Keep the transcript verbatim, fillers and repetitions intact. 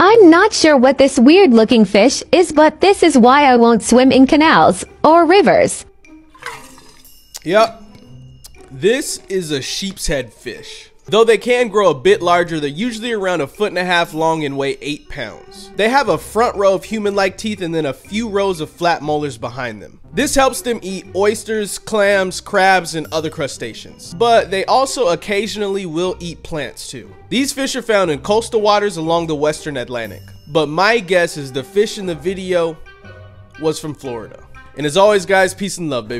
I'm not sure what this weird-looking fish is, but this is why I won't swim in canals or rivers. Yep. This is a sheepshead fish. Though they can grow a bit larger, they're usually around a foot and a half long and weigh eight pounds. They have a front row of human-like teeth and then a few rows of flat molars behind them. This helps them eat oysters, clams, crabs, and other crustaceans. But they also occasionally will eat plants too. These fish are found in coastal waters along the western Atlantic. But my guess is the fish in the video was from Florida. And as always, guys, peace and love, baby.